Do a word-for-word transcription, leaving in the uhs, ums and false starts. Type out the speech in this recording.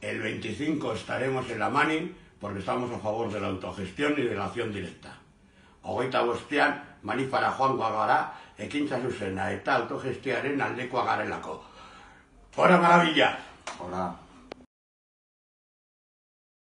El veinticinco estaremos en la Mani porque estamos a favor de la autogestión y de la acción directa. Hogeita bostean, manifara Juan Guagará, ekintza zuzena eta autogestiaren aldekoa garelako. ¡Hora maravilla! ¡Hola!